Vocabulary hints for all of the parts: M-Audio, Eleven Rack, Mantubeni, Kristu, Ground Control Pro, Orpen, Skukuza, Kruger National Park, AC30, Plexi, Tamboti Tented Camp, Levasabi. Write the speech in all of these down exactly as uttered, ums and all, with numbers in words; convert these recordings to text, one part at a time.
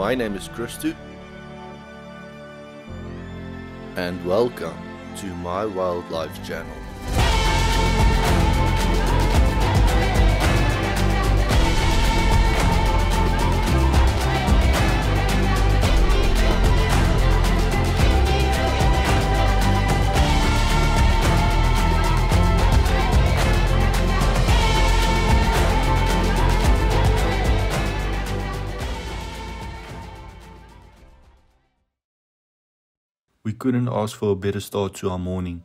My name is Kristu, and welcome to my wildlife channel. We couldn't ask for a better start to our morning,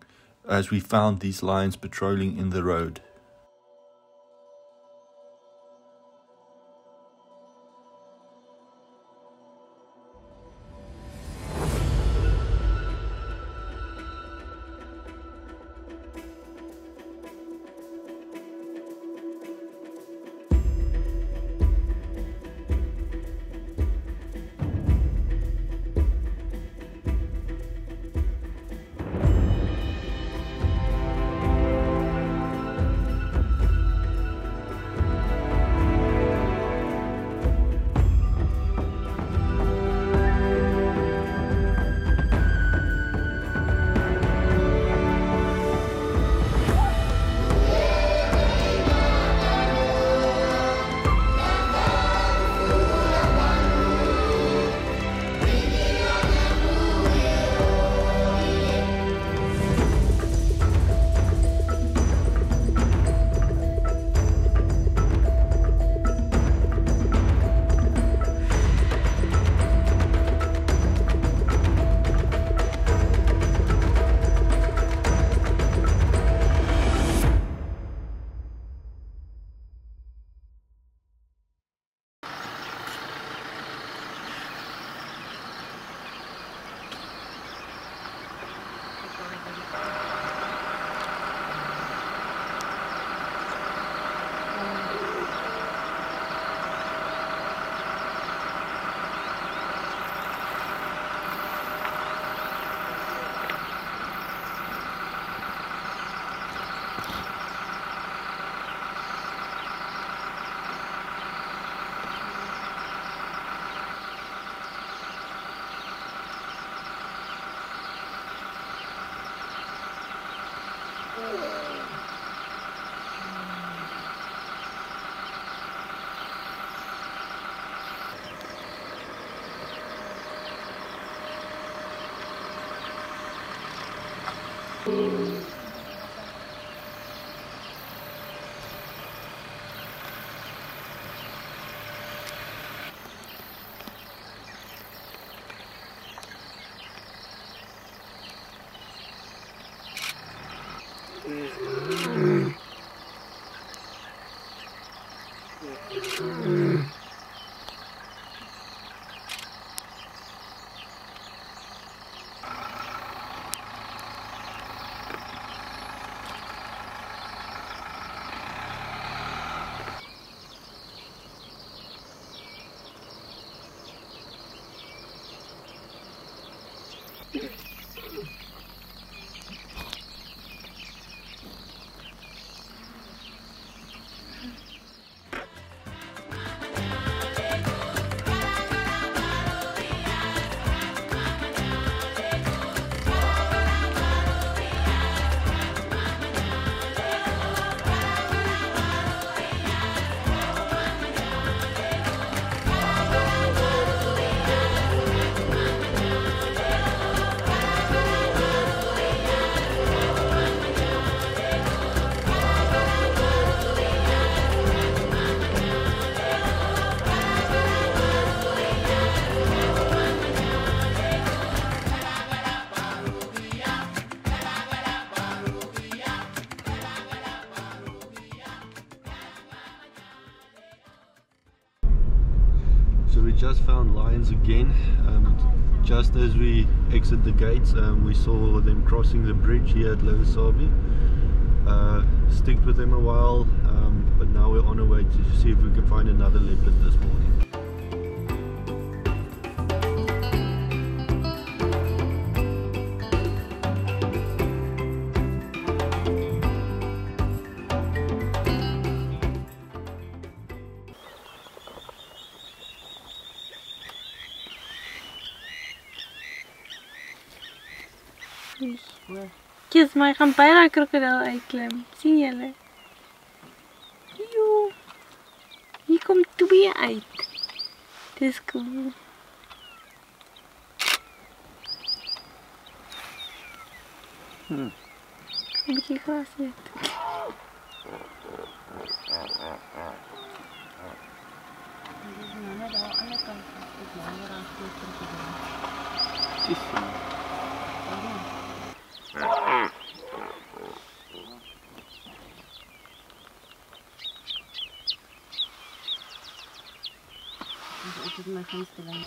as we found these lions patrolling in the road. Just found lions again. Um, just as we exit the gates, um, we saw them crossing the bridge here at Levasabi. Uh, sticked with them a while, um, but now we're on our way to see if we can find another leopard this morning. Precies. Nee. Kies, maar ik ga bijna een krokodil uitklimmen. Zien jullie? Joe. Hier komt Tobi uit. Dit is cool. Hm. Ik ga een beetje gras zitten. Ik mijn venster lang.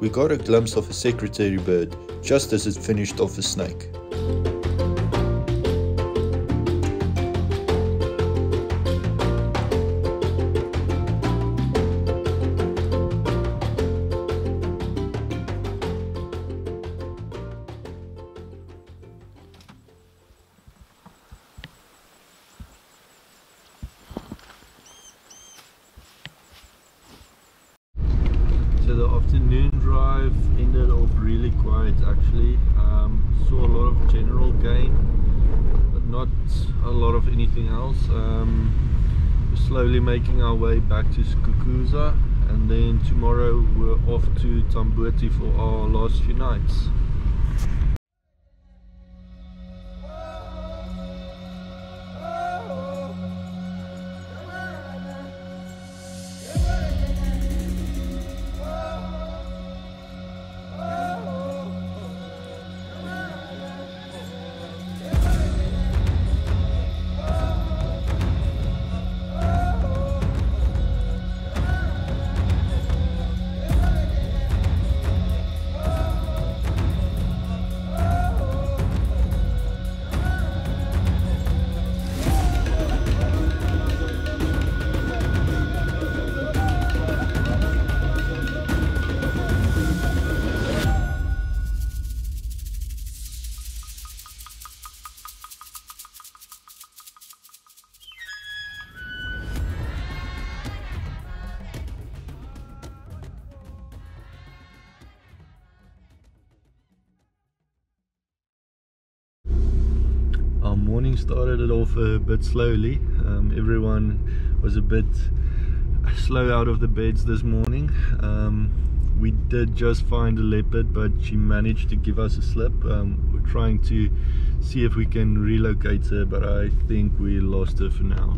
We got a glimpse of a secretary bird just as it finished off a snake. afternoon drive ended off really quiet actually. Um, saw a lot of general game, but not a lot of anything else. Um, we're slowly making our way back to Skukuza, and then tomorrow we're off to Tamboti for our last few nights. Morning started it off a bit slowly. Um, everyone was a bit slow out of the beds this morning. Um, we did just find a leopard, but she managed to give us a slip. Um, we're trying to see if we can relocate her, but I think we lost her for now.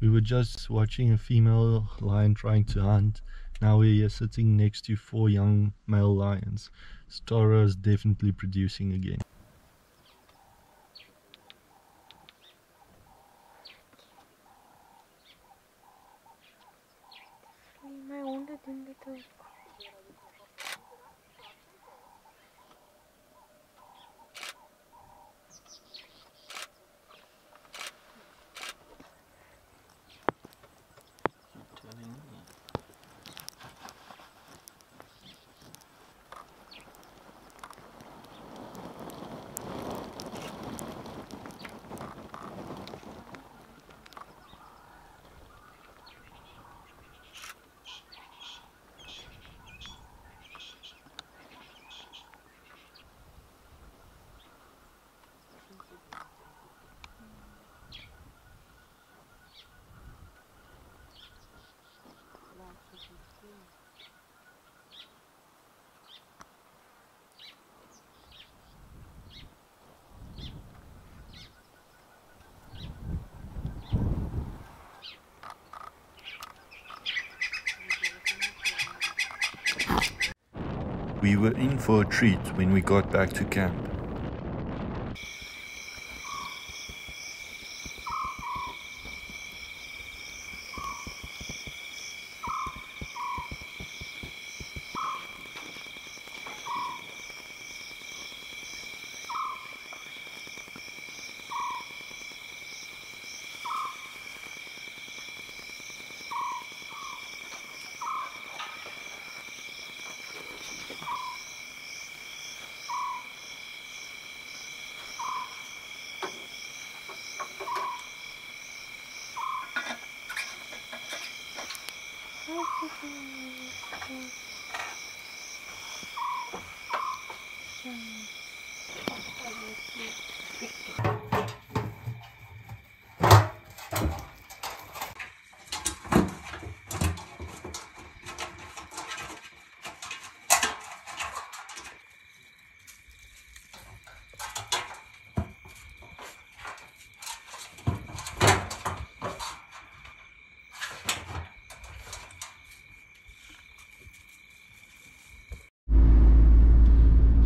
We were just watching a female lion trying to hunt. Now we are sitting next to four young male lions. Stara is definitely producing again. Mijn honden doen dit ook. We were in for a treat when we got back to camp.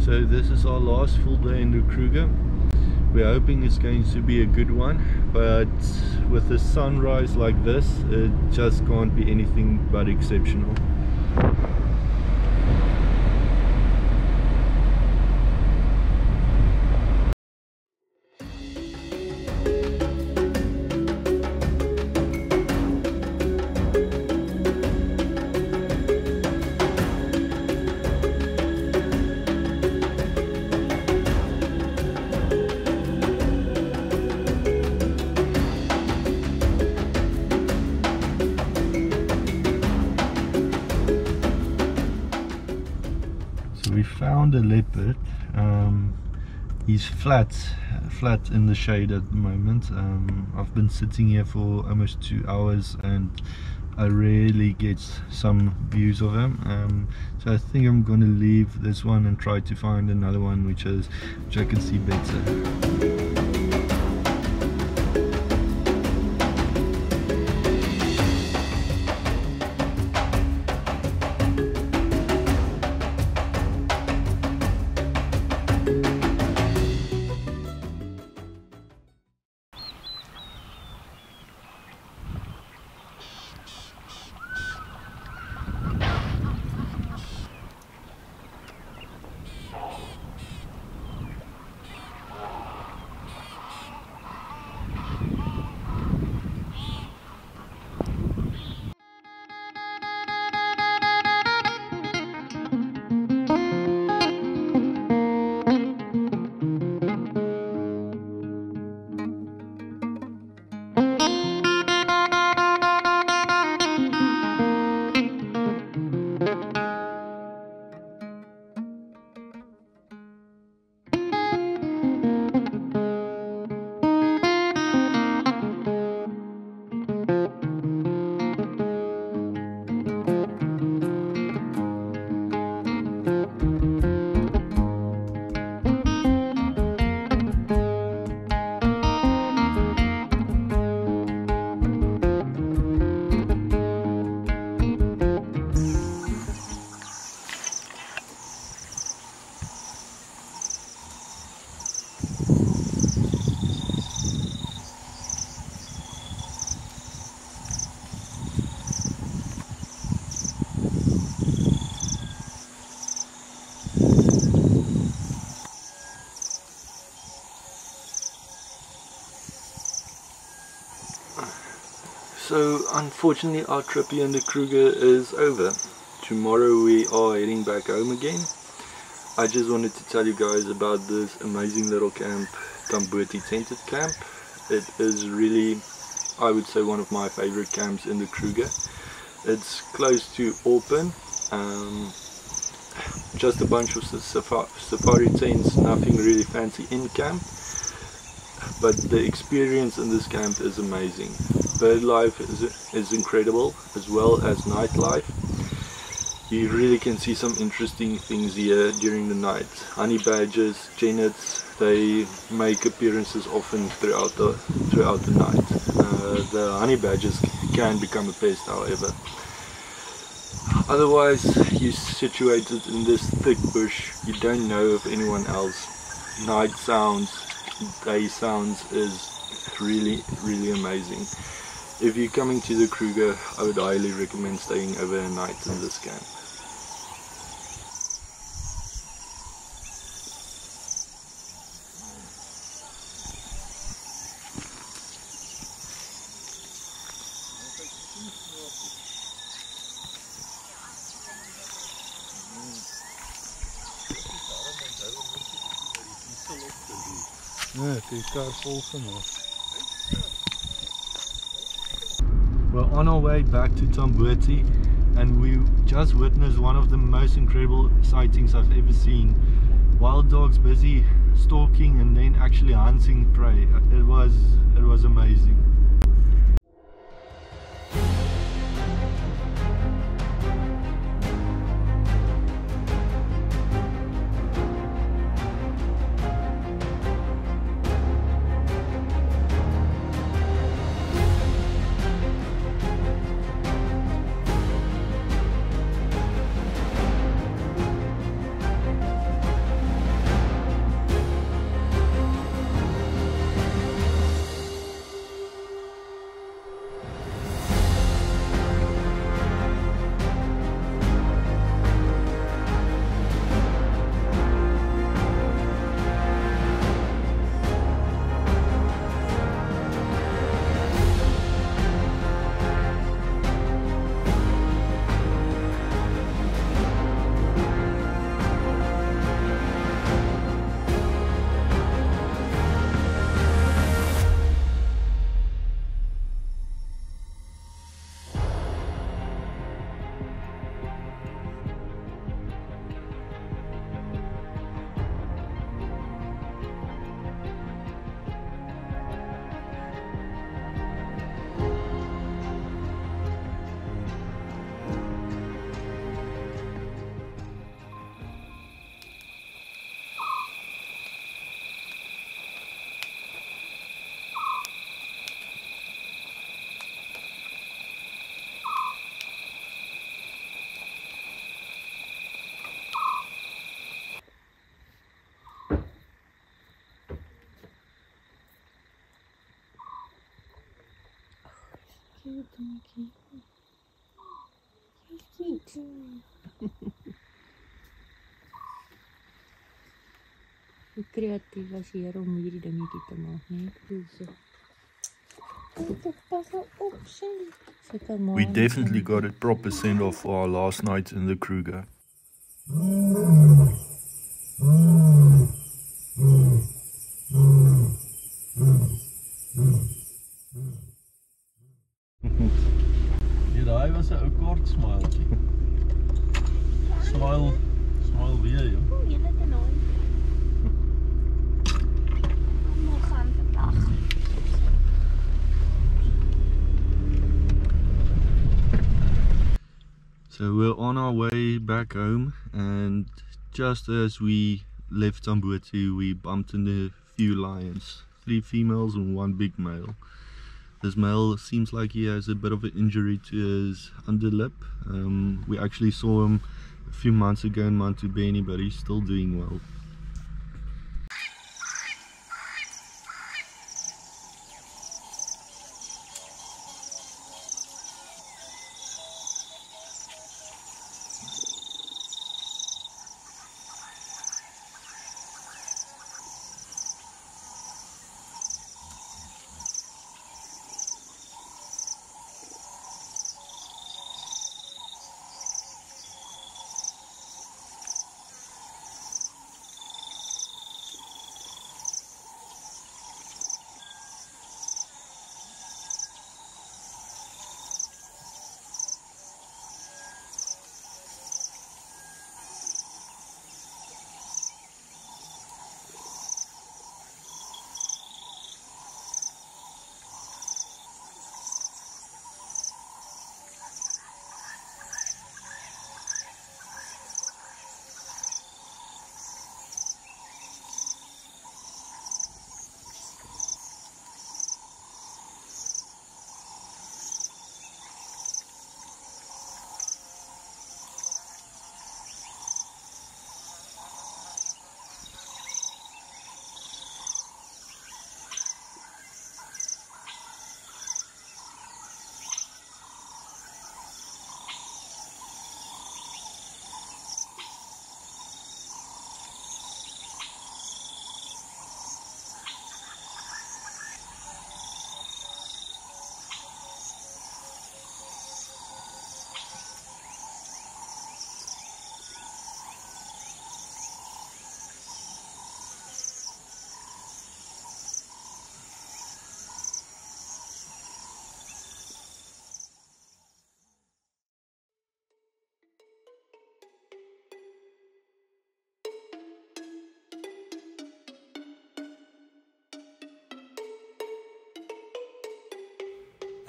So this is our last full day in the Kruger. We're hoping it's going to be a good one, but with a sunrise like this, it just can't be anything but exceptional. Found a leopard. Um, he's flat flat in the shade at the moment. um, I've been sitting here for almost two hours, and I rarely get some views of him, um, so I think I'm gonna leave this one and try to find another one which is which I can see better. So unfortunately our trip here in the Kruger is over. Tomorrow we are heading back home again. I just wanted to tell you guys about this amazing little camp, Tamboti Tented Camp. It is really, I would say, one of my favorite camps in the Kruger. It's close to Orpen. Um, just a bunch of safari tents, nothing really fancy in camp. But the experience in this camp is amazing. Bird life is, is incredible, as well as nightlife. You really can see some interesting things here during the night. Honey badgers, jennets, they make appearances often throughout the, throughout the night. Uh, the honey badgers can become a pest, however. Otherwise, you're situated in this thick bush. You don't know of anyone else. Night sounds, day sounds is really, really amazing. If you're coming to the Kruger, I would highly recommend staying over a night in this camp. Ja, we're on our way back to Tamboti, and we just witnessed one of the most incredible sightings I've ever seen. Wild dogs busy stalking and then actually hunting prey. It was, it was amazing. You're cute. You're cute. Hoe creatief was je hier om hierdie dingetjie te maak, nee? We definitely got a proper send off for our last night in the Kruger. Daai was 'n ou kort smiltjie. Smile, smile weer, ja. O, jy het 'n naam. Kom gaan vandag. So we're on our way back home, and just as we left Tamboti, we bumped into a few lions, three females and one big male. This male seems like he has a bit of an injury to his underlip. Um, we actually saw him a few months ago in Mantubeni, but he's still doing well.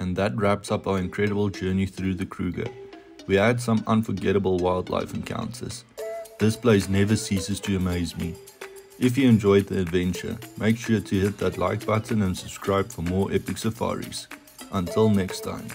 and that wraps up our incredible journey through the Kruger. We had some unforgettable wildlife encounters. This place never ceases to amaze me. If you enjoyed the adventure, make sure to hit that like button and subscribe for more epic safaris. Until next time.